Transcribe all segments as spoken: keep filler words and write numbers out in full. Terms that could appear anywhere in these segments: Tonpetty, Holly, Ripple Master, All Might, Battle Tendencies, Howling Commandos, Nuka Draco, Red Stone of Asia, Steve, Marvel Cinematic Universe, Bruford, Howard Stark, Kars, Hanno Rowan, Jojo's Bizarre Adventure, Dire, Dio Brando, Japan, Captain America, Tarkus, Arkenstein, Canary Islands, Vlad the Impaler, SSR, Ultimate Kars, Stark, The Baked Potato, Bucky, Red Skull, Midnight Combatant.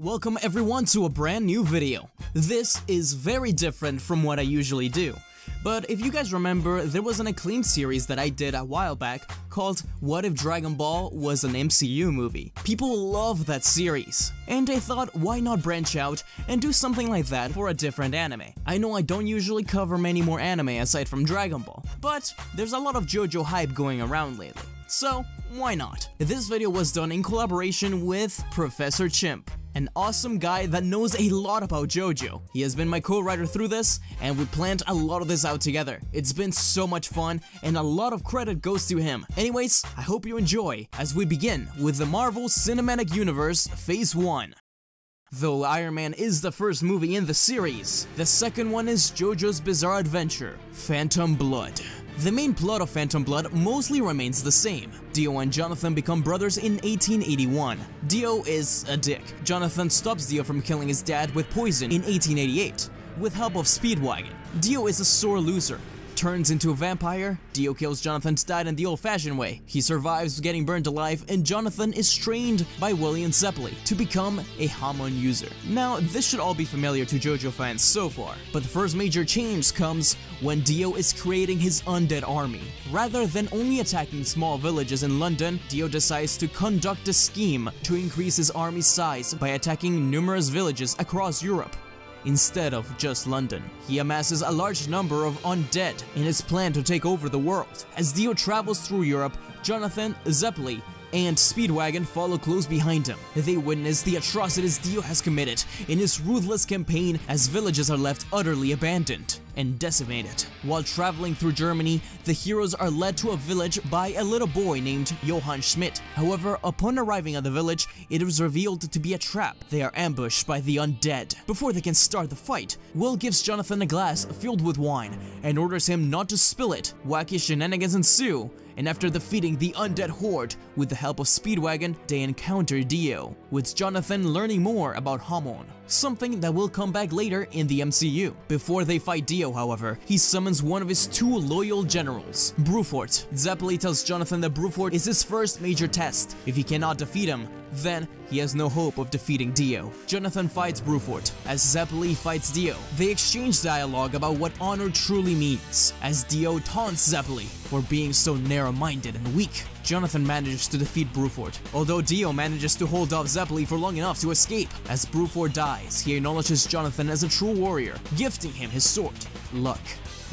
Welcome everyone to a brand new video. This is very different from what I usually do, but if you guys remember, there was an acclaimed series that I did a while back called What If Dragon Ball Was an M C U Movie. People love that series, and I thought why not branch out and do something like that for a different anime. I know I don't usually cover many more anime aside from Dragon Ball, but there's a lot of JoJo hype going around lately, so why not? This video was done in collaboration with Professor Chimp, an awesome guy that knows a lot about JoJo. He has been my co-writer through this, and we planned a lot of this out together. It's been so much fun, and a lot of credit goes to him. Anyways, I hope you enjoy, as we begin with the Marvel Cinematic Universe Phase one. Though Iron Man is the first movie in the series, the second one is JoJo's Bizarre Adventure, Phantom Blood. The main plot of Phantom Blood mostly remains the same. Dio and Jonathan become brothers in eighteen eighty-one. Dio is a dick. Jonathan stops Dio from killing his dad with poison in eighteen eighty-eight, with help of Speedwagon. Dio is a sore loser, turns into a vampire. Dio kills Jonathan's dad in the old-fashioned way. He survives getting burned alive, and Jonathan is trained by William Zeppeli to become a Hamon user. Now, this should all be familiar to JoJo fans so far, but the first major change comes when Dio is creating his undead army. Rather than only attacking small villages in London, Dio decides to conduct a scheme to increase his army's size by attacking numerous villages across Europe. Instead of just London, he amasses a large number of undead in his plan to take over the world. As Dio travels through Europe, Jonathan, Zeppeli, and Speedwagon follow close behind him. They witness the atrocities Dio has committed in his ruthless campaign as villages are left utterly abandoned and decimated. While traveling through Germany, the heroes are led to a village by a little boy named Johann Schmidt. However, upon arriving at the village, it is revealed to be a trap. They are ambushed by the undead. Before they can start the fight, Will gives Jonathan a glass filled with wine and orders him not to spill it. Wacky shenanigans ensue, and after defeating the undead horde with the help of Speedwagon, they encounter Dio, with Jonathan learning more about Hamon, something that will come back later in the M C U. Before they fight Dio, however, he summons one of his two loyal generals, Bruford. Zeppeli tells Jonathan that Bruford is his first major test. If he cannot defeat him, then he has no hope of defeating Dio. Jonathan fights Bruford as Zeppeli fights Dio. They exchange dialogue about what honor truly means, as Dio taunts Zeppeli for being so narrow-minded and weak. Jonathan manages to defeat Bruford, although Dio manages to hold off Zeppeli for long enough to escape. As Bruford dies, he acknowledges Jonathan as a true warrior, gifting him his sword, Luck.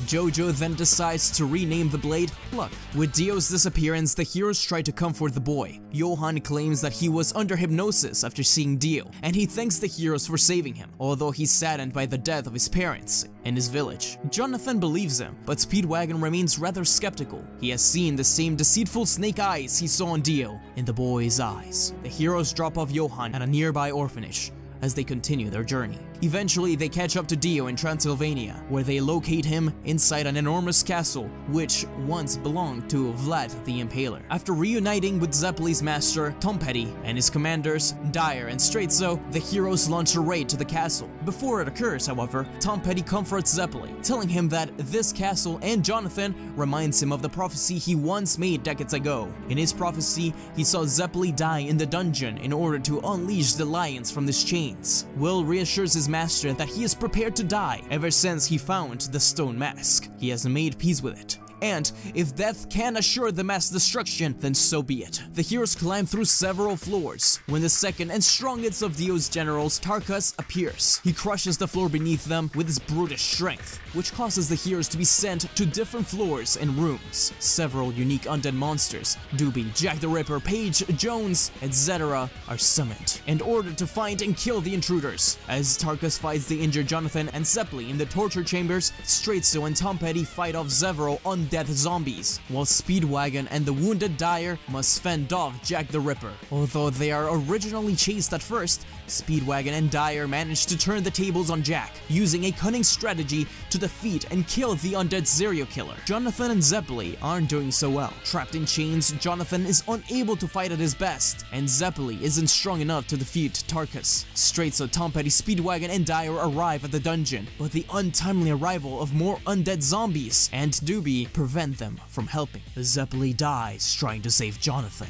JoJo then decides to rename the blade Luck. With Dio's disappearance, the heroes try to comfort the boy. Johann claims that he was under hypnosis after seeing Dio, and he thanks the heroes for saving him, although he's saddened by the death of his parents and his village. Jonathan believes him, but Speedwagon remains rather skeptical. He has seen the same deceitful snake eyes he saw on Dio in the boy's eyes. The heroes drop off Johann at a nearby orphanage as they continue their journey. Eventually, they catch up to Dio in Transylvania, where they locate him inside an enormous castle which once belonged to Vlad the Impaler. After reuniting with Zeppeli's master, Tonpetty, and his commanders, Dire and Straizo, the heroes launch a raid to the castle. Before it occurs, however, Tonpetty comforts Zeppeli, telling him that this castle and Jonathan reminds him of the prophecy he once made decades ago. In his prophecy, he saw Zeppeli die in the dungeon in order to unleash the lions from his chain. Will reassures his master that he is prepared to die ever since he found the stone mask. He has made peace with it, and if death can assure the mass destruction, then so be it. The heroes climb through several floors when the second and strongest of Dio's generals, Tarkus, appears. He crushes the floor beneath them with his brutish strength, which causes the heroes to be sent to different floors and rooms. Several unique undead monsters, Doobie, Jack the Ripper, Paige, Jones, et cetera, are summoned and ordered to find and kill the intruders. As Tarkus fights the injured Jonathan and Zeppeli in the torture chambers, Straizo and Tonpetty fight off several undead death zombies, while Speedwagon and the wounded Dire must fend off Jack the Ripper. Although they are originally chased at first, Speedwagon and Dire manage to turn the tables on Jack, using a cunning strategy to defeat and kill the undead serial killer. Jonathan and Zeppeli aren't doing so well. Trapped in chains, Jonathan is unable to fight at his best, and Zeppeli isn't strong enough to defeat Tarkus. Straizo, Tonpetty, Speedwagon, and Dire arrive at the dungeon, but the untimely arrival of more undead zombies and Doobie prevent them from helping. Zeppeli dies trying to save Jonathan,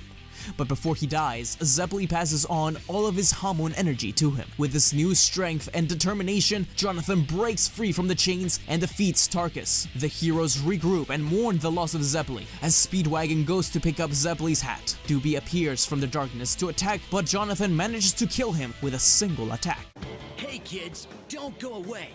but before he dies, Zeppeli passes on all of his Hamon energy to him. With this new strength and determination, Jonathan breaks free from the chains and defeats Tarkus. The heroes regroup and mourn the loss of Zeppeli, as Speedwagon goes to pick up Zeppeli's hat. Doobie appears from the darkness to attack, but Jonathan manages to kill him with a single attack. Hey kids, don't go away.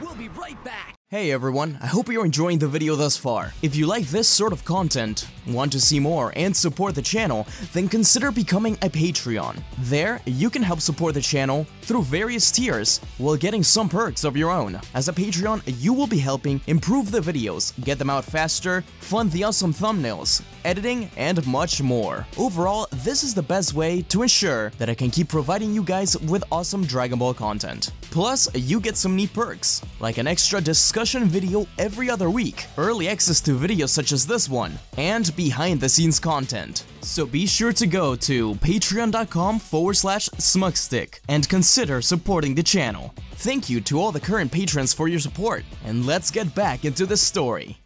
We'll be right back. Hey everyone, I hope you're enjoying the video thus far. If you like this sort of content, want to see more and support the channel, then consider becoming a Patreon. There, you can help support the channel through various tiers while getting some perks of your own. As a Patreon, you will be helping improve the videos, get them out faster, fund the awesome thumbnails, editing, and much more. Overall, this is the best way to ensure that I can keep providing you guys with awesome Dragon Ball content. Plus, you get some neat perks, like an extra discussion video every other week, early access to videos such as this one, and behind-the-scenes content. So be sure to go to patreon.com forward slash smugstick and consider supporting the channel. Thank you to all the current patrons for your support, and let's get back into the story.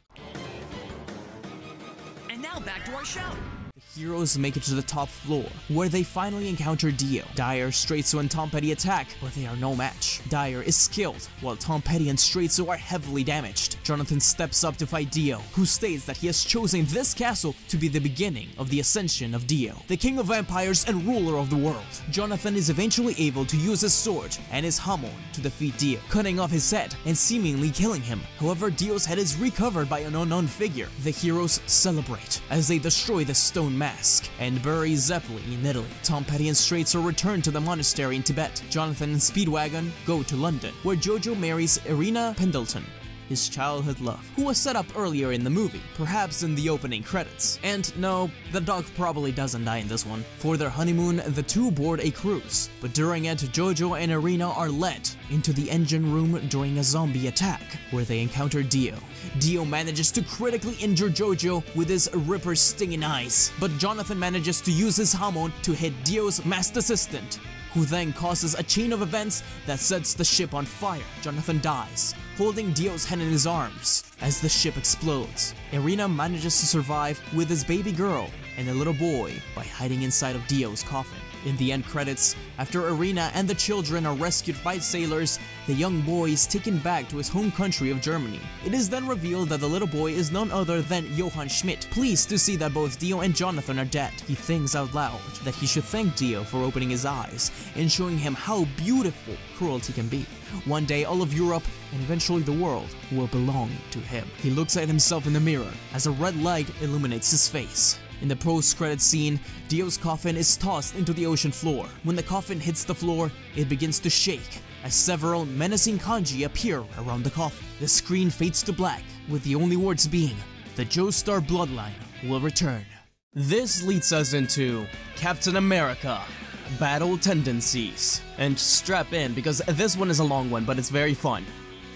And now back to our show. Heroes make it to the top floor, where they finally encounter Dio. Dire, Straizo, and Tonpetty attack, but they are no match. Dire is killed, while Tonpetty and Straizo are heavily damaged. Jonathan steps up to fight Dio, who states that he has chosen this castle to be the beginning of the ascension of Dio, the king of vampires and ruler of the world. Jonathan is eventually able to use his sword and his Hamon to defeat Dio, cutting off his head and seemingly killing him. However, Dio's head is recovered by an unknown figure. The heroes celebrate as they destroy the stone mask and bury Zeppeli in Italy. Tonpetty and Straizo return to the monastery in Tibet. Jonathan and Speedwagon go to London, where Jojo marries Irina Pendleton, his childhood love, who was set up earlier in the movie, perhaps in the opening credits. And no, the dog probably doesn't die in this one. For their honeymoon, the two board a cruise, but during it, Jojo and Irina are led into the engine room during a zombie attack, where they encounter Dio. Dio manages to critically injure Jojo with his ripper stinging eyes, but Jonathan manages to use his Hamon to hit Dio's masked assistant, who then causes a chain of events that sets the ship on fire. Jonathan dies, holding Dio's head in his arms as the ship explodes. Irina manages to survive with his baby girl and a little boy by hiding inside of Dio's coffin. In the end credits, after Irina and the children are rescued by sailors, the young boy is taken back to his home country of Germany. It is then revealed that the little boy is none other than Johann Schmidt, pleased to see that both Dio and Jonathan are dead. He thinks out loud that he should thank Dio for opening his eyes and showing him how beautiful cruelty can be. One day, all of Europe, and eventually the world, will belong to him. He looks at himself in the mirror as a red light illuminates his face. In the post-credits scene, Dio's coffin is tossed into the ocean floor. When the coffin hits the floor, it begins to shake as several menacing kanji appear around the coffin. The screen fades to black, with the only words being, "The Joestar bloodline will return." This leads us into Captain America: Battle Tendencies. And strap in, because this one is a long one, but it's very fun.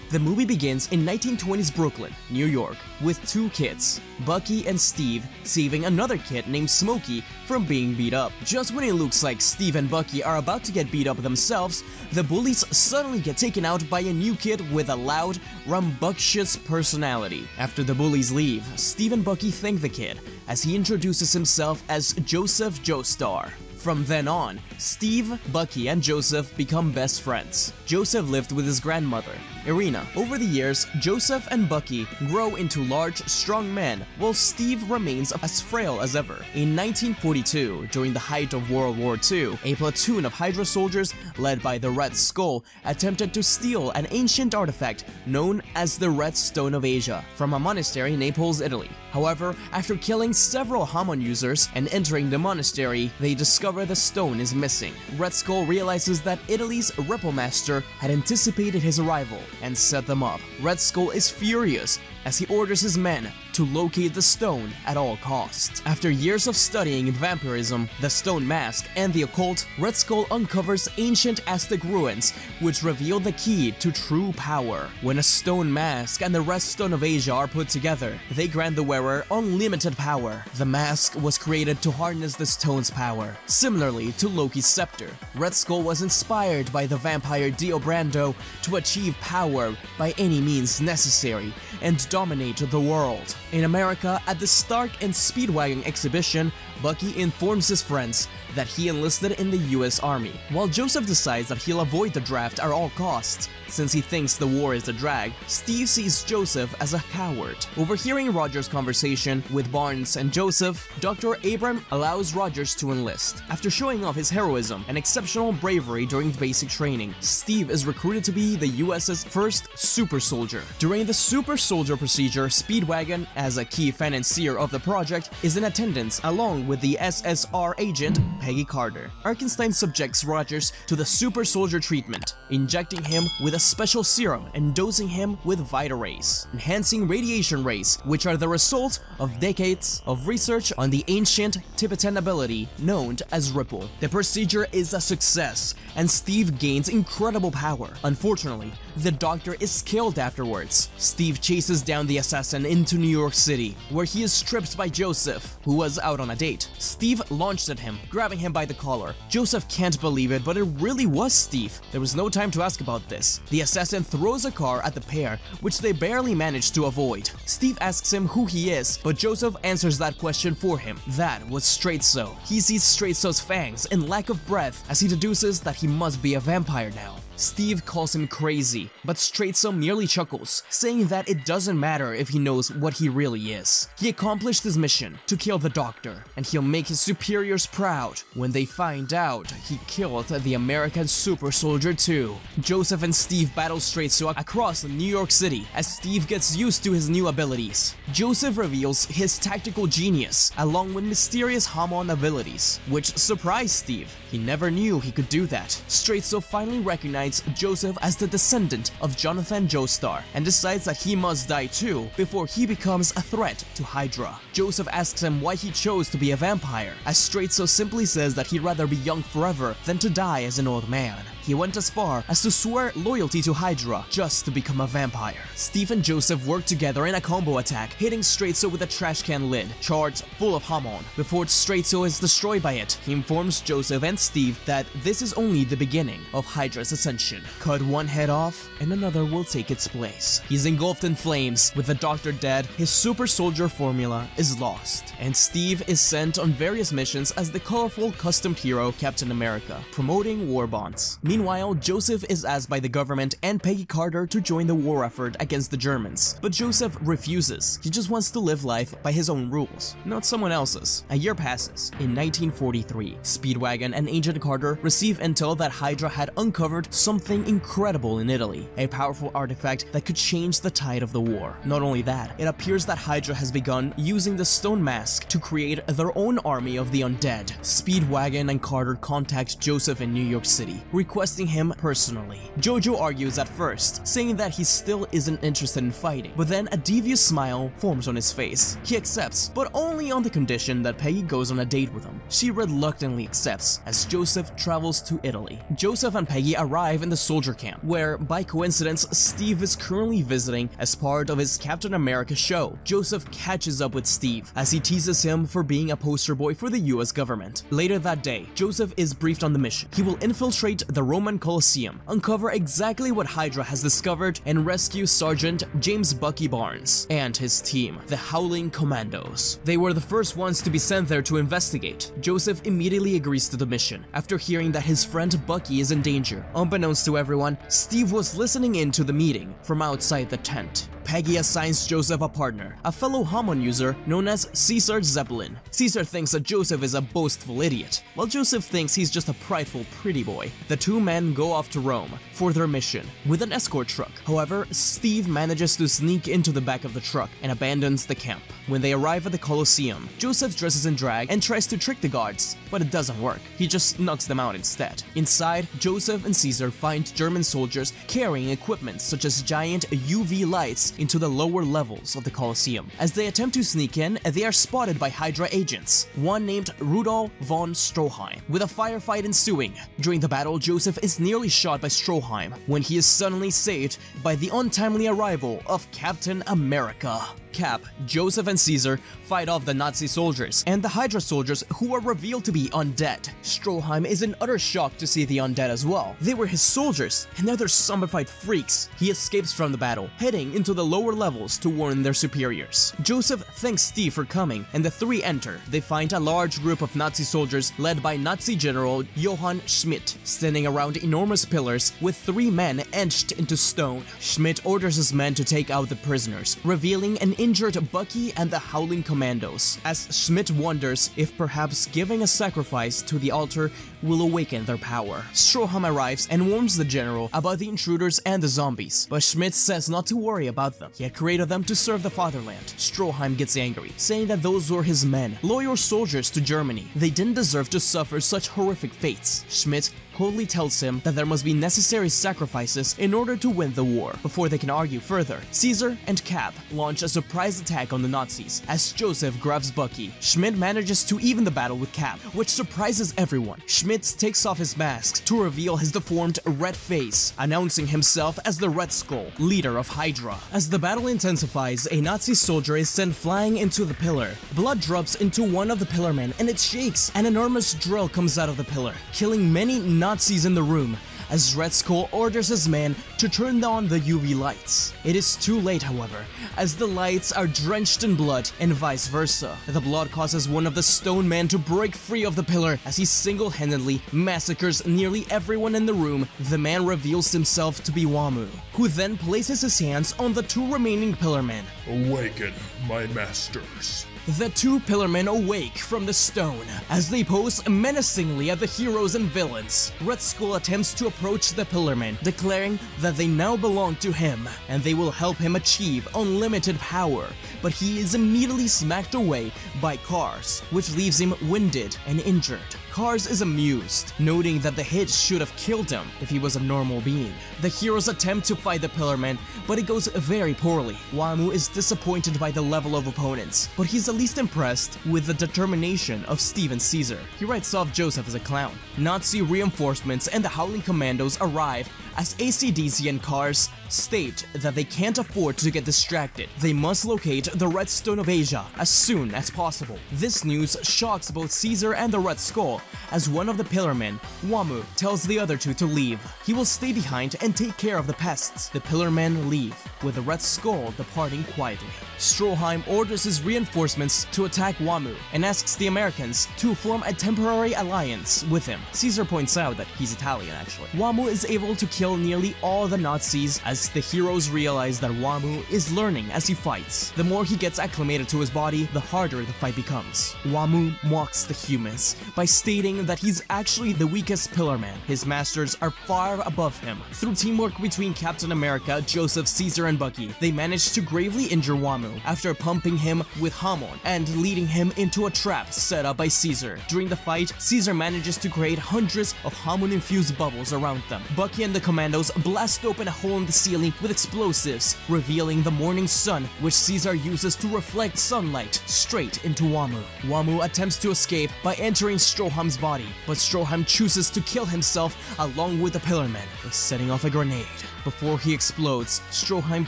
The movie begins in nineteen twenties Brooklyn, New York, with two kids, Bucky and Steve, saving another kid named Smokey from being beat up. Just when it looks like Steve and Bucky are about to get beat up themselves, the bullies suddenly get taken out by a new kid with a loud, rambunctious personality. After the bullies leave, Steve and Bucky thank the kid as he introduces himself as Joseph Joestar. From then on, Steve, Bucky, and Joseph become best friends. Joseph lived with his grandmother, Irina. Over the years, Joseph and Bucky grow into large, strong men, while Steve remains as frail as ever. In nineteen forty-two, during the height of World War Two, a platoon of Hydra soldiers led by the Red Skull attempted to steal an ancient artifact known as the Red Stone of Asia from a monastery in Naples, Italy. However, after killing several Hamon users and entering the monastery, they discover the stone is missing. Red Skull realizes that Italy's Ripple Master had anticipated his arrival and set them up. Red Skull is furious as he orders his men to locate the stone at all costs. After years of studying vampirism, the stone mask, and the occult, Red Skull uncovers ancient Aztec ruins which reveal the key to true power. When a stone mask and the Red Stone of Asia are put together, they grant the wearer unlimited power. The mask was created to harness the stone's power, similarly to Loki's scepter. Red Skull was inspired by the vampire Dio Brando to achieve power by any means necessary, and dominate the world. In America, at the Stark and Speedwagon exhibition, Bucky informs his friends that he enlisted in the U S Army, while Joseph decides that he'll avoid the draft at all costs. Since he thinks the war is a drag, Steve sees Joseph as a coward. Overhearing Roger's conversation with Barnes and Joseph, Doctor Abram allows Rogers to enlist. After showing off his heroism and exceptional bravery during basic training, Steve is recruited to be the U S's first super soldier. During the super soldier procedure, Speedwagon, as a key financier of the project, is in attendance along with the S S R agent Peggy Carter. Arkenstein subjects Rogers to the super soldier treatment, injecting him with a special serum and dosing him with Vitarays, enhancing radiation rays, which are the result of decades of research on the ancient Tibetan ability known as Ripple. The procedure is a success, and Steve gains incredible power. Unfortunately, the doctor is killed afterwards. Steve chases down the assassin into New York City, where he is stripped by Joseph, who was out on a date. Steve launched at him, grabbing him by the collar. Joseph can't believe it, but it really was Steve. There was no time to ask about this. The assassin throws a car at the pair, which they barely manage to avoid. Steve asks him who he is, but Joseph answers that question for him. That was Straizo. He sees Straizo's fangs and lack of breath as he deduces that he must be a vampire now. Steve calls him crazy, but Straizo merely chuckles, saying that it doesn't matter if he knows what he really is. He accomplished his mission to kill the doctor, and he'll make his superiors proud when they find out he killed the American super soldier too. Joseph and Steve battle Straizo across New York City as Steve gets used to his new abilities. Joseph reveals his tactical genius along with mysterious Hamon abilities, which surprised Steve. He never knew he could do that. Straizo finally recognizes Joseph as the descendant of Jonathan Joestar and decides that he must die too before he becomes a threat to Hydra. Joseph asks him why he chose to be a vampire, as Straizo simply says that he'd rather be young forever than to die as an old man. He went as far as to swear loyalty to Hydra just to become a vampire. Steve and Joseph work together in a combo attack, hitting Straizo with a trash can lid charged full of Hamon. Before Straizo is destroyed by it, he informs Joseph and Steve that this is only the beginning of Hydra's ascension. Cut one head off and another will take its place. He's engulfed in flames. With the doctor dead, his super soldier formula is lost, and Steve is sent on various missions as the colorful customed hero Captain America, promoting war bonds. Meanwhile, Joseph is asked by the government and Peggy Carter to join the war effort against the Germans, but Joseph refuses. He just wants to live life by his own rules, not someone else's. A year passes. In nineteen forty-three, Speedwagon and Agent Carter receive intel that Hydra had uncovered something incredible in Italy, a powerful artifact that could change the tide of the war. Not only that, it appears that Hydra has begun using the stone mask to create their own army of the undead. Speedwagon and Carter contact Joseph in New York City, requesting him personally. Jojo argues at first, saying that he still isn't interested in fighting, but then a devious smile forms on his face. He accepts, but only on the condition that Peggy goes on a date with him. She reluctantly accepts as Joseph travels to Italy. Joseph and Peggy arrive in the soldier camp, where, by coincidence, Steve is currently visiting as part of his Captain America show. Joseph catches up with Steve as he teases him for being a poster boy for the U S government. Later that day, Joseph is briefed on the mission. He will infiltrate the Roman Roman Colosseum, uncover exactly what Hydra has discovered, and rescue Sergeant James Bucky Barnes and his team, the Howling Commandos. They were the first ones to be sent there to investigate. Joseph immediately agrees to the mission after hearing that his friend Bucky is in danger. Unbeknownst to everyone, Steve was listening in to the meeting from outside the tent. Peggy assigns Joseph a partner, a fellow Hamon user known as Caesar Zeppelin. Caesar thinks that Joseph is a boastful idiot, while Joseph thinks he's just a prideful pretty boy. The two men go off to Rome for their mission with an escort truck. However, Steve manages to sneak into the back of the truck and abandons the camp. When they arrive at the Colosseum, Joseph dresses in drag and tries to trick the guards, but it doesn't work. He just knocks them out instead. Inside, Joseph and Caesar find German soldiers carrying equipment such as giant U V lights into the lower levels of the Colosseum. As they attempt to sneak in, they are spotted by Hydra agents, one named Rudolph von Stroheim, with a firefight ensuing. During the battle, Joseph is nearly shot by Stroheim, when he is suddenly saved by the untimely arrival of Captain America. Cap, Joseph and Caesar fight off the Nazi soldiers and the Hydra soldiers, who are revealed to be undead. Stroheim is in utter shock to see the undead as well. They were his soldiers, and now they're zombified freaks. He escapes from the battle, heading into the lower levels to warn their superiors. Joseph thanks Steve for coming, and the three enter. They find a large group of Nazi soldiers led by Nazi General Johann Schmidt, standing around enormous pillars with three men etched into stone. Schmidt orders his men to take out the prisoners, revealing an injured Bucky and the Howling Commandos, as Schmidt wonders if perhaps giving a sacrifice to the altar will awaken their power. Stroheim arrives and warns the general about the intruders and the zombies, but Schmidt says not to worry about them. He had created them to serve the fatherland. Stroheim gets angry, saying that those were his men, loyal soldiers to Germany. They didn't deserve to suffer such horrific fates. Schmidt coldly tells him that there must be necessary sacrifices in order to win the war. Before they can argue further, Caesar and Cap launch a surprise attack on the Nazis as Joseph grabs Bucky. Schmidt manages to even the battle with Cap, which surprises everyone. Schmidt takes off his mask to reveal his deformed red face, announcing himself as the Red Skull, leader of Hydra. As the battle intensifies, a Nazi soldier is sent flying into the pillar. Blood drops into one of the pillar men and it shakes. An enormous drill comes out of the pillar, killing many Nazis Nazis in the room, as Red Skull orders his men to turn on the U V lights. It is too late, however, as the lights are drenched in blood and vice versa. The blood causes one of the stone men to break free of the pillar as he single-handedly massacres nearly everyone in the room. The man reveals himself to be Wamuu, who then places his hands on the two remaining pillar men. Awaken, my masters. The two pillarmen awake from the stone as they pose menacingly at the heroes and villains. Red Skull attempts to approach the pillarmen, declaring that they now belong to him and they will help him achieve unlimited power, but he is immediately smacked away by Kars, which leaves him winded and injured. Kars is amused, noting that the hit should have killed him if he was a normal being. The heroes attempt to fight the Pillarman, but it goes very poorly. Wamuu is disappointed by the level of opponents, but he's at least impressed with the determination of Steve and Caesar. He writes off Joseph as a clown. Nazi reinforcements and the Howling Commandos arrive as A C D C and Kars state that they can't afford to get distracted. They must locate the Red Stone of Asia as soon as possible. This news shocks both Caesar and the Red Skull, as one of the Pillarmen, Wamuu, tells the other two to leave. He will stay behind and take care of the pests. The Pillarmen leave, with the Red Skull departing quietly. Stroheim orders his reinforcements to attack Wamuu and asks the Americans to form a temporary alliance with him. Caesar points out that he's Italian, actually. Wamuu is able to kill nearly all the Nazis as the heroes realize that Wamuu is learning as he fights. The more he gets acclimated to his body, the harder the fight becomes. Wamuu mocks the humans by stating that he's actually the weakest Pillarman. His masters are far above him. Through teamwork between Captain America, Joseph, Caesar, and Bucky, they manage to gravely injure Wamuu after pumping him with Hamon and leading him into a trap set up by Caesar. During the fight, Caesar manages to create hundreds of Hamon-infused bubbles around them. Bucky and the Commandos blast open a hole in the ceiling with explosives, revealing the morning sun, which Caesar uses to reflect sunlight straight into Wamuu. Wamuu attempts to escape by entering Stroheim's body, but Stroheim chooses to kill himself along with the Pillarmen by setting off a grenade. Before he explodes, Stroheim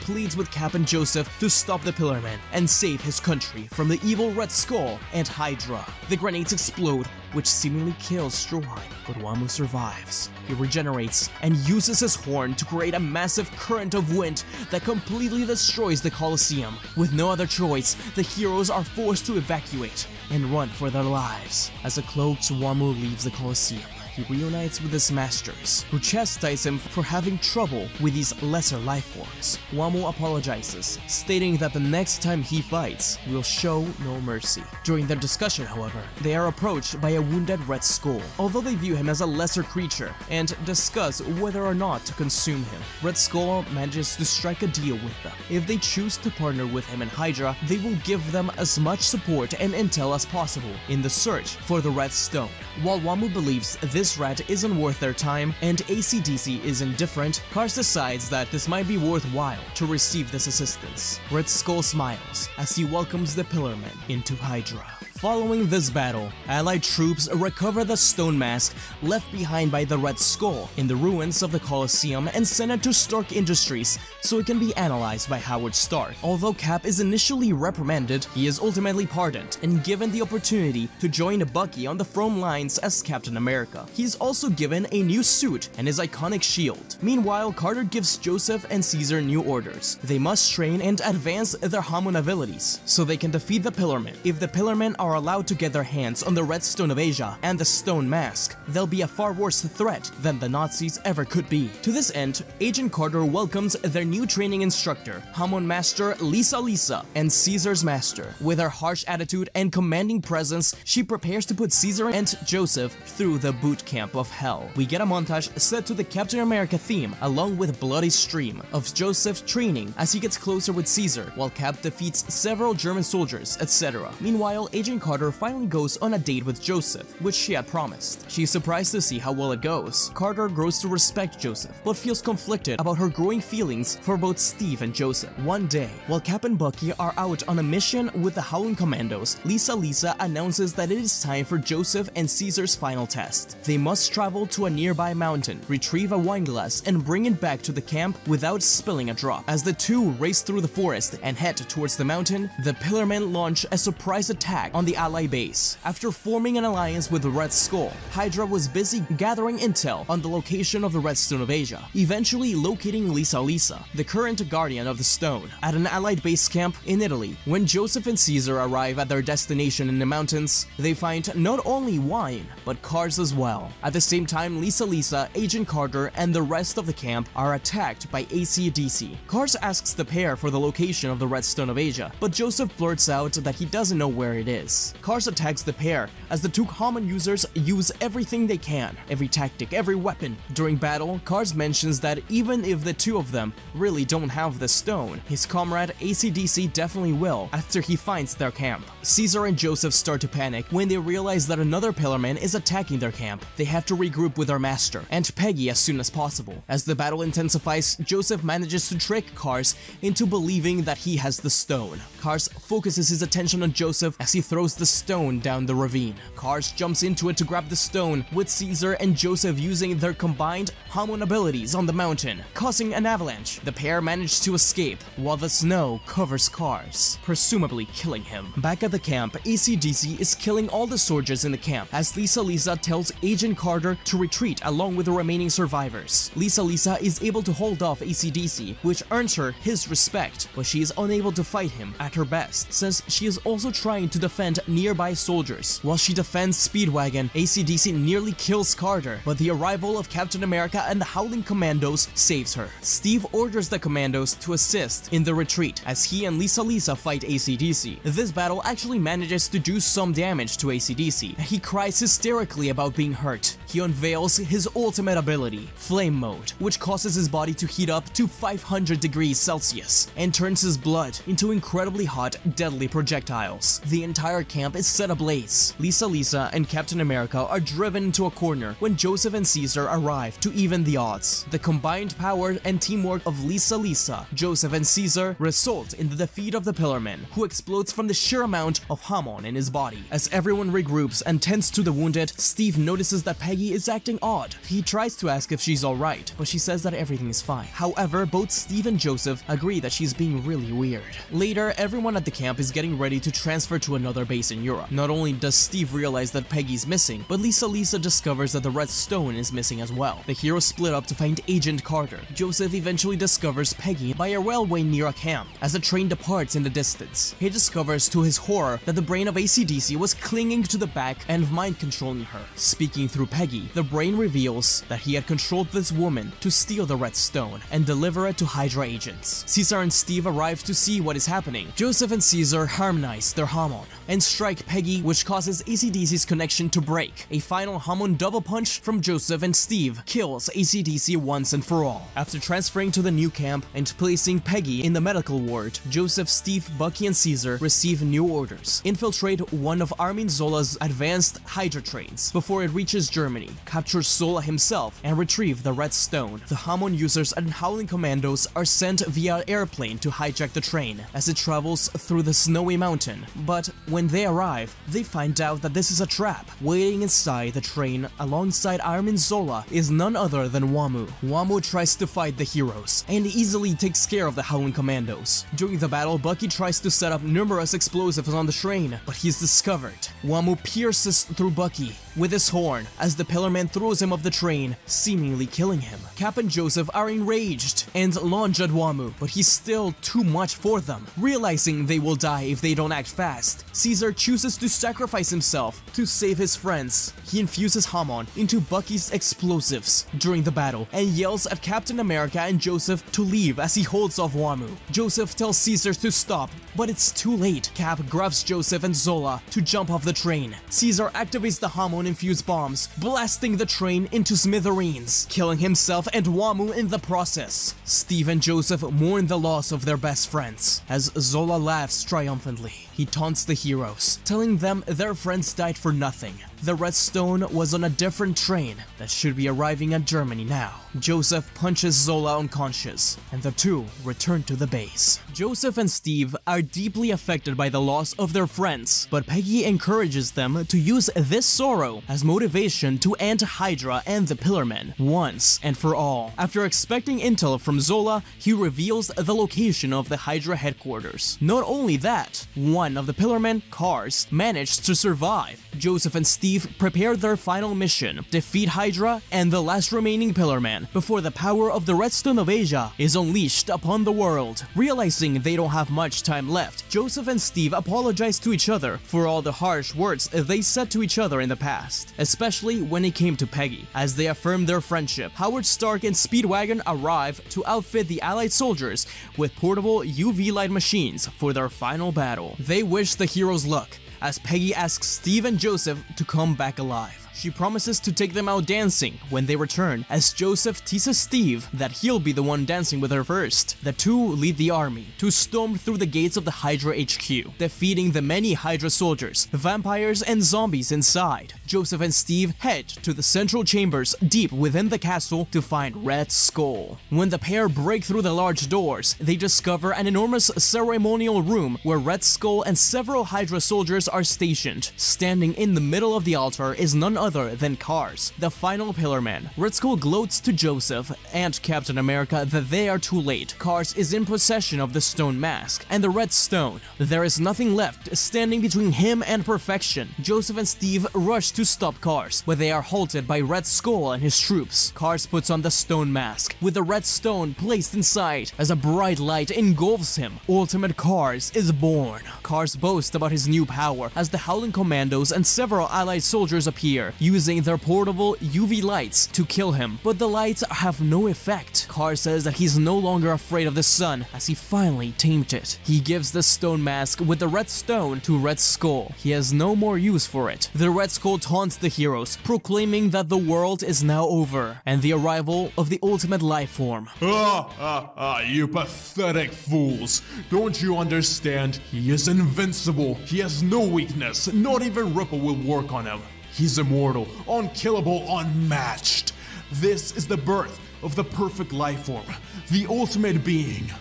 pleads with Cap and Joseph to stop the Pillarmen and save his country from the evil Red Skull and Hydra. The grenades explode, which seemingly kills Stroheim, but Wamuu survives. He regenerates and uses his horn to create a massive current of wind that completely destroys the Colosseum. With no other choice, the heroes are forced to evacuate and run for their lives. As a cloaked Wamuu leaves the Colosseum, he reunites with his masters, who chastise him for having trouble with these lesser life forms. Wamuu apologizes, stating that the next time he fights, he will show no mercy. During their discussion, however, they are approached by a wounded Red Skull, although they view him as a lesser creature and discuss whether or not to consume him. Red Skull manages to strike a deal with them. If they choose to partner with him and Hydra, they will give them as much support and intel as possible in the search for the Red Stone. While Wamuu believes this This rat isn't worth their time and A C D C is indifferent, Kars decides that this might be worthwhile to receive this assistance. Red Skull smiles as he welcomes the Pillarmen into Hydra. Following this battle, Allied troops recover the stone mask left behind by the Red Skull in the ruins of the Colosseum and send it to Stark Industries so it can be analyzed by Howard Stark. Although Cap is initially reprimanded, he is ultimately pardoned and given the opportunity to join Bucky on the front lines as Captain America. He is also given a new suit and his iconic shield. Meanwhile, Carter gives Joseph and Caesar new orders. They must train and advance their Hamon abilities so they can defeat the Pillarmen. If the Pillarmen are allowed to get their hands on the Red Stone of Asia and the Stone Mask, they'll be a far worse threat than the Nazis ever could be. To this end, Agent Carter welcomes their new training instructor, Hamon Master Lisa Lisa, and Caesar's master. With her harsh attitude and commanding presence, she prepares to put Caesar and Joseph through the boot camp of hell. We get a montage set to the Captain America theme, along with bloody stream of Joseph's training as he gets closer with Caesar, while Cap defeats several German soldiers, et cetera. Meanwhile, Agent Carter finally goes on a date with Joseph, which she had promised. She's surprised to see how well it goes. Carter grows to respect Joseph, but feels conflicted about her growing feelings for both Steve and Joseph. One day, while Cap and Bucky are out on a mission with the Howling Commandos, Lisa Lisa announces that it is time for Joseph and Caesar's final test. They must travel to a nearby mountain, retrieve a wine glass, and bring it back to the camp without spilling a drop. As the two race through the forest and head towards the mountain, the Pillarmen launch a surprise attack on the Allied base. After forming an alliance with the Red Skull, Hydra was busy gathering intel on the location of the Red Stone of Asia, eventually locating Lisa Lisa, the current guardian of the stone, at an Allied base camp in Italy. When Joseph and Caesar arrive at their destination in the mountains, they find not only wine, but Kars as well. At the same time, Lisa Lisa, Agent Carter, and the rest of the camp are attacked by A C D C. Kars asks the pair for the location of the Red Stone of Asia, but Joseph blurts out that he doesn't know where it is. Kars attacks the pair as the two common users use everything they can, every tactic, every weapon. During battle, Kars mentions that even if the two of them really don't have the stone, his comrade A C D C definitely will after he finds their camp. Caesar and Joseph start to panic when they realize that another Pillarman is attacking their camp. They have to regroup with their master and Peggy as soon as possible. As the battle intensifies, Joseph manages to trick Kars into believing that he has the stone. Kars focuses his attention on Joseph as he throws the stone down the ravine. Kars jumps into it to grab the stone, with Caesar and Joseph using their combined Hamon abilities on the mountain, causing an avalanche. The pair manage to escape, while the snow covers Kars, presumably killing him. Back at the camp, A C D C is killing all the soldiers in the camp, as Lisa Lisa tells Agent Carter to retreat along with the remaining survivors. Lisa Lisa is able to hold off A C D C, which earns her his respect, but she is unable to fight him at her best, since she is also trying to defend nearby soldiers. While she defends Speedwagon, A C D C nearly kills Carter, but the arrival of Captain America and the Howling Commandos saves her. Steve orders the Commandos to assist in the retreat as he and Lisa Lisa fight A C D C. This battle actually manages to do some damage to A C D C, and he cries hysterically about being hurt. He unveils his ultimate ability, Flame Mode, which causes his body to heat up to five hundred degrees Celsius and turns his blood into incredibly hot, deadly projectiles. The entire camp is set ablaze. Lisa Lisa and Captain America are driven into a corner when Joseph and Caesar arrive to even the odds. The combined power and teamwork of Lisa Lisa, Joseph, and Caesar result in the defeat of the Pillarman, who explodes from the sheer amount of Hamon in his body. As everyone regroups and tends to the wounded, Steve notices that Peggy is acting odd. He tries to ask if she's alright, but she says that everything is fine. However, both Steve and Joseph agree that she's being really weird. Later, everyone at the camp is getting ready to transfer to another base in Europe. Not only does Steve realize that Peggy's missing, but Lisa Lisa discovers that the Red Stone is missing as well. The heroes split up to find Agent Carter. Joseph eventually discovers Peggy by a railway near a camp. As a train departs in the distance, he discovers to his horror that the brain of A C D C was clinging to the back and mind-controlling her. Speaking through Peggy, the brain reveals that he had controlled this woman to steal the Red Stone and deliver it to Hydra agents. Caesar and Steve arrive to see what is happening. Joseph and Caesar harmonize their Hamon and strike Peggy, which causes A C D C's connection to break. A final Hamon double punch from Joseph and Steve kills A C D C once and for all. After transferring to the new camp and placing Peggy in the medical ward, Joseph, Steve, Bucky, and Caesar receive new orders. Infiltrate one of Armin Zola's advanced Hydra trains before it reaches Germany, capture Zola himself, and retrieve the Red Stone. The Hamon users and Howling Commandos are sent via airplane to hijack the train as it travels through the snowy mountain, but when When they arrive, they find out that this is a trap. Waiting inside the train alongside Armin Zola is none other than Wamuu. Wamuu tries to fight the heroes and easily takes care of the Howling Commandos. During the battle, Bucky tries to set up numerous explosives on the train, but he's discovered. Wamuu pierces through Bucky with his horn as the Pillar Man throws him off the train, seemingly killing him. Cap and Joseph are enraged and launch at Wamuu, but he's still too much for them. Realizing they will die if they don't act fast, Caesar chooses to sacrifice himself to save his friends. He infuses Hamon into Bucky's explosives during the battle and yells at Captain America and Joseph to leave as he holds off Wamuu. Joseph tells Caesar to stop, but it's too late. Cap grabs Joseph and Zola to jump off the train. Caesar activates the Hamon-infused bombs, blasting the train into smithereens, killing himself and Wamuu in the process. Steve and Joseph mourn the loss of their best friends as Zola laughs triumphantly. He taunts the heroes, telling them their friends died for nothing. The Red Stone was on a different train that should be arriving at Germany now. Joseph punches Zola unconscious, and the two return to the base. Joseph and Steve are deeply affected by the loss of their friends, but Peggy encourages them to use this sorrow as motivation to end Hydra and the Pillar Men once and for all. After expecting intel from Zola, he reveals the location of the Hydra headquarters. Not only that, one of the Pillar Men, Kars, managed to survive. Joseph and Steve prepare their final mission, defeat Hydra and the last remaining Pillar Man before the power of the Red Stone of Asia is unleashed upon the world. Realizing they don't have much time left, Joseph and Steve apologize to each other for all the harsh words they said to each other in the past, especially when it came to Peggy. As they affirm their friendship, Howard Stark and Speedwagon arrive to outfit the Allied soldiers with portable U V light machines for their final battle. They wish the heroes luck as Peggy asks Steve and Joseph to come back alive. She promises to take them out dancing when they return, as Joseph teases Steve that he'll be the one dancing with her first. The two lead the army to storm through the gates of the Hydra H Q, defeating the many Hydra soldiers, vampires, and zombies inside. Joseph and Steve head to the central chambers deep within the castle to find Red Skull. When the pair break through the large doors, they discover an enormous ceremonial room where Red Skull and several Hydra soldiers are stationed. Standing in the middle of the altar is none other Other than Kars, the final Pillar Man. Red Skull gloats to Joseph and Captain America that they are too late. Kars is in possession of the stone mask and the Red Stone. There is nothing left standing between him and perfection. Joseph and Steve rush to stop Kars, but they are halted by Red Skull and his troops. Kars puts on the stone mask with the Red Stone placed inside as a bright light engulfs him. Ultimate Kars is born. Kars boasts about his new power as the Howling Commandos and several Allied soldiers appear, using their portable U V lights to kill him, but the lights have no effect. Kars says that he's no longer afraid of the sun as he finally tamed it. He gives the stone mask with the Red Stone to Red Skull. He has no more use for it. The Red Skull taunts the heroes, proclaiming that the world is now over and the arrival of the ultimate life form. Ah, ah, ah, you pathetic fools. Don't you understand? He is invincible. He has no weakness. Not even Ripple will work on him. He's immortal, unkillable, unmatched. This is the birth of the perfect life form, the ultimate being,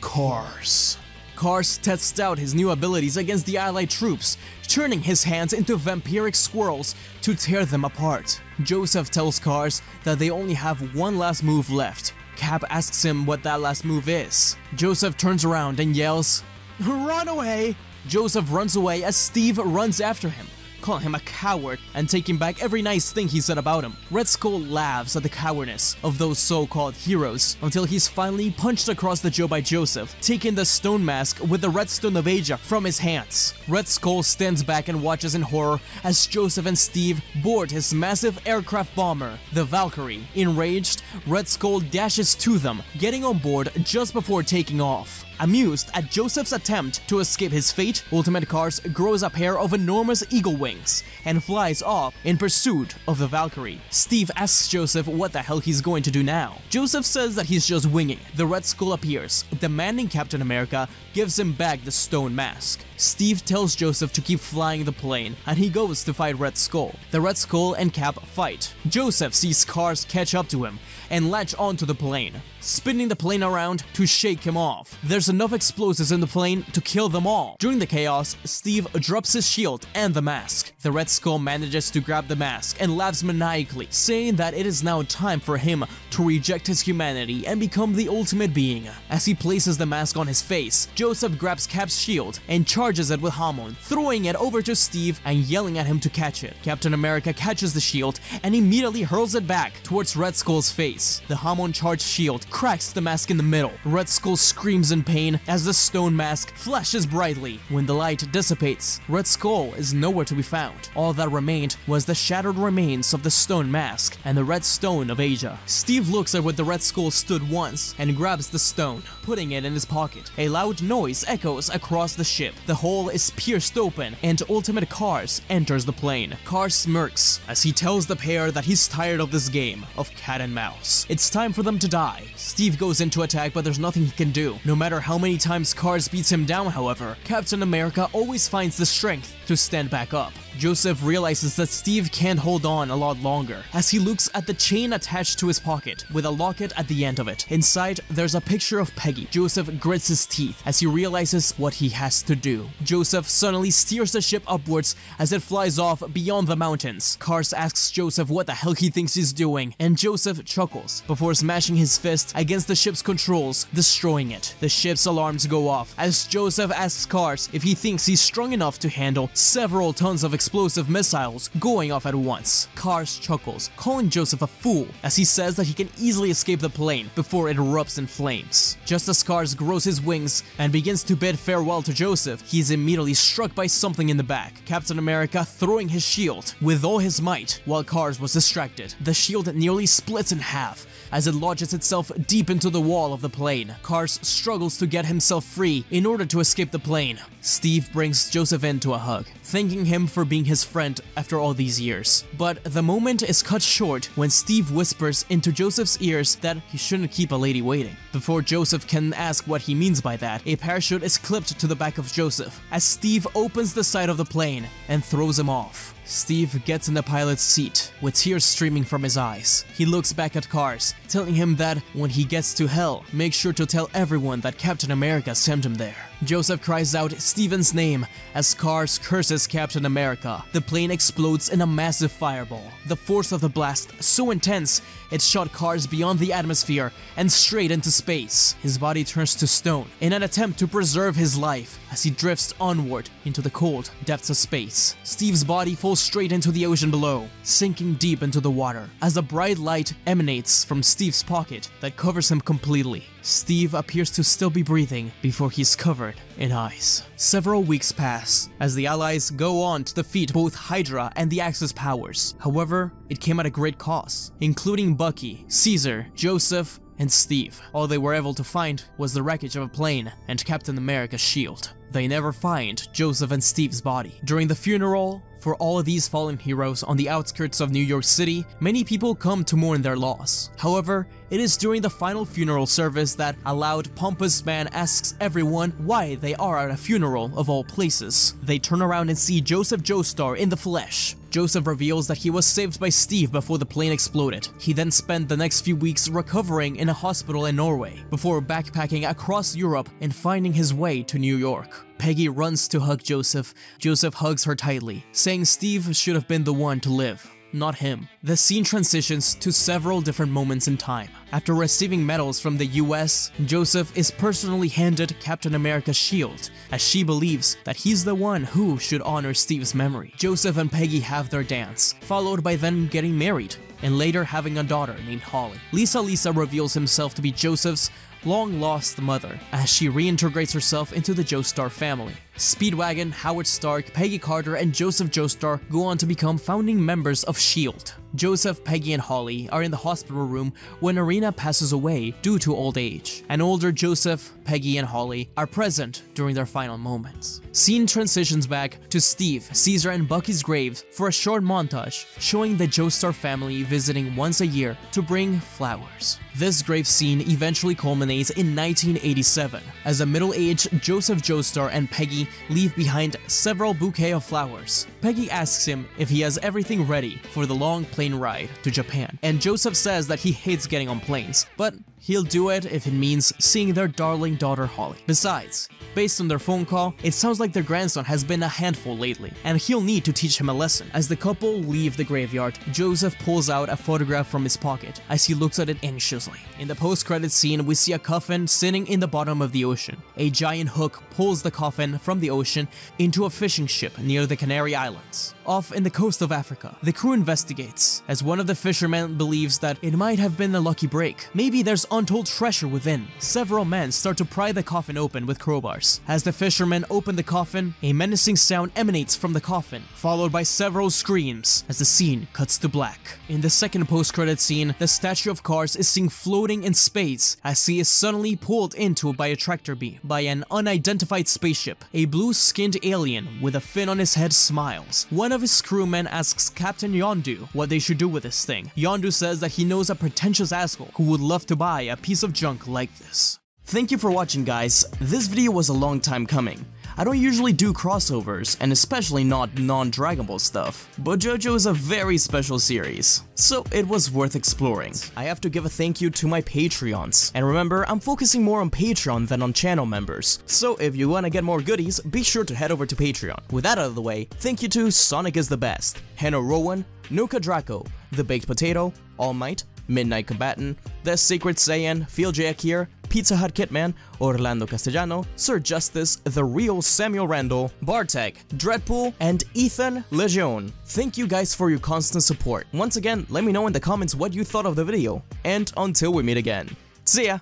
Kars. Kars tests out his new abilities against the Allied troops, turning his hands into vampiric squirrels to tear them apart. Joseph tells Kars that they only have one last move left. Cap asks him what that last move is. Joseph turns around and yells, "Run away!" Joseph runs away as Steve runs after him, call him a coward and taking back every nice thing he said about him. Red Skull laughs at the cowardice of those so-called heroes until he's finally punched across the jaw by Joseph, taking the stone mask with the Red Stone of Asia from his hands. Red Skull stands back and watches in horror as Joseph and Steve board his massive aircraft bomber, the Valkyrie. Enraged, Red Skull dashes to them, getting on board just before taking off. Amused at Joseph's attempt to escape his fate, Ultimate Kars grows a pair of enormous eagle wings and flies off in pursuit of the Valkyrie. Steve asks Joseph what the hell he's going to do now. Joseph says that he's just winging. The Red Skull appears, demanding Captain America gives him back the stone mask. Steve tells Joseph to keep flying the plane, and he goes to fight Red Skull. The Red Skull and Cap fight. Joseph sees Kars catch up to him and latch onto the plane, spinning the plane around to shake him off. There's enough explosives in the plane to kill them all. During the chaos, Steve drops his shield and the mask. The Red Skull manages to grab the mask and laughs maniacally, saying that it is now time for him to reject his humanity and become the ultimate being. As he places the mask on his face, Joseph grabs Cap's shield and charges it with Hamon, throwing it over to Steve and yelling at him to catch it. Captain America catches the shield and immediately hurls it back towards Red Skull's face. The Hamon-charged shield cracks the mask in the middle. Red Skull screams in pain as the stone mask flashes brightly. When the light dissipates, Red Skull is nowhere to be found. All that remained was the shattered remains of the stone mask and the Red Stone of Asia. Steve looks at where the Red Skull stood once and grabs the stone, putting it in his pocket. A loud noise echoes across the ship. The hole is pierced open and Ultimate Kars enters the plane. Kars smirks as he tells the pair that he's tired of this game of cat and mouse. It's time for them to die. Steve goes into attack, but there's nothing he can do. No matter how many times Kars beats him down, however, Captain America always finds the strength to stand back up. Joseph realizes that Steve can't hold on a lot longer as he looks at the chain attached to his pocket with a locket at the end of it. Inside, there's a picture of Peggy. Joseph grits his teeth as he realizes what he has to do. Joseph suddenly steers the ship upwards as it flies off beyond the mountains. Kars asks Joseph what the hell he thinks he's doing, and Joseph chuckles before smashing his fist against the ship's controls, destroying it. The ship's alarms go off as Joseph asks Kars if he thinks he's strong enough to handle several tons of explosive missiles going off at once. Kars chuckles, calling Joseph a fool, as he says that he can easily escape the plane before it erupts in flames. Just as Kars grows his wings and begins to bid farewell to Joseph, he is immediately struck by something in the back, Captain America throwing his shield with all his might while Kars was distracted. The shield nearly splits in half as it lodges itself deep into the wall of the plane. Kars struggles to get himself free in order to escape the plane. Steve brings Joseph in to a hug, thanking him for being his friend after all these years. But the moment is cut short when Steve whispers into Joseph's ears that he shouldn't keep a lady waiting. Before Joseph can ask what he means by that, a parachute is clipped to the back of Joseph as Steve opens the side of the plane and throws him off. Steve gets in the pilot's seat with tears streaming from his eyes. He looks back at Kars, telling him that when he gets to hell, make sure to tell everyone that Captain America sent him there. Joseph cries out Steven's name as Kars curses Captain America. The plane explodes in a massive fireball. The force of the blast so intense, it shot Kars beyond the atmosphere and straight into space. His body turns to stone in an attempt to preserve his life as he drifts onward into the cold depths of space. Steve's body falls straight into the ocean below, sinking deep into the water as a bright light emanates from Steve's pocket that covers him completely. Steve appears to still be breathing before he's covered in ice. Several weeks pass as the Allies go on to defeat both Hydra and the Axis powers. However, it came at a great cost, including Bucky, Caesar, Joseph, and Steve. All they were able to find was the wreckage of a plane and Captain America's shield. They never find Joseph and Steve's body. During the funeral for all of these fallen heroes on the outskirts of New York City, many people come to mourn their loss. However, it is during the final funeral service that a loud, pompous man asks everyone why they are at a funeral of all places. They turn around and see Joseph Joestar in the flesh. Joseph reveals that he was saved by Steve before the plane exploded. He then spent the next few weeks recovering in a hospital in Norway before backpacking across Europe and finding his way to New York. Peggy runs to hug Joseph. Joseph hugs her tightly, saying Steve should have been the one to live, not him. The scene transitions to several different moments in time. After receiving medals from the U S, Joseph is personally handed Captain America's shield, as she believes that he's the one who should honor Steve's memory. Joseph and Peggy have their dance, followed by them getting married, and later having a daughter named Holly. Lisa Lisa reveals himself to be Joseph's long-lost mother, as she reintegrates herself into the Joestar family. Speedwagon, Howard Stark, Peggy Carter, and Joseph Joestar go on to become founding members of SHIELD. Joseph, Peggy, and Holly are in the hospital room when Irina passes away due to old age. An older Joseph, Peggy, and Holly are present during their final moments. Scene transitions back to Steve, Caesar, and Bucky's graves for a short montage showing the Joestar family visiting once a year to bring flowers. This grave scene eventually culminates culminates in nineteen eighty-seven, as the middle-aged Joseph Joestar and Peggy leave behind several bouquet of flowers. Peggy asks him if he has everything ready for the long plane ride to Japan, and Joseph says that he hates getting on planes, but he'll do it if it means seeing their darling daughter Holly. Besides, based on their phone call, it sounds like their grandson has been a handful lately, and he'll need to teach him a lesson. As the couple leave the graveyard, Joseph pulls out a photograph from his pocket as he looks at it anxiously. In the post-credits scene, we see a coffin sitting in the bottom of the ocean. A giant hook pulls the coffin from the ocean into a fishing ship near the Canary Islands, off in the coast of Africa. The crew investigates, as one of the fishermen believes that it might have been a lucky break. Maybe there's untold treasure within. Several men start to pry the coffin open with crowbars. As the fishermen open the coffin, a menacing sound emanates from the coffin, followed by several screams as the scene cuts to black. In the second post-credit scene, the statue of Kars is seen floating in space as he is suddenly pulled into by a tractor beam by an unidentified spaceship. A blue-skinned alien with a fin on his head smiles. One of his crewmen asks Captain Yondu what they should do with this thing. Yondu says that he knows a pretentious asshole who would love to buy a piece of junk like this. Thank you for watching, guys. This video was a long time coming. I don't usually do crossovers, and especially not non-Dragon Ball stuff, but JoJo is a very special series, so it was worth exploring. I have to give a thank you to my Patreons, and remember, I'm focusing more on Patreon than on channel members, so if you wanna get more goodies, be sure to head over to Patreon. With that out of the way, thank you to Sonic is the Best, Hanno Rowan, Nuka Draco, The Baked Potato, All Might, Midnight Combatant, The Sacred Saiyan, Phil J. Akir, Pizza Hut Kitman, Orlando Castellano, Sir Justice, The Real Samuel Randall, Bartek, Dreadpool, and Ethan Legion. Thank you guys for your constant support. Once again, let me know in the comments what you thought of the video. And until we meet again, see ya!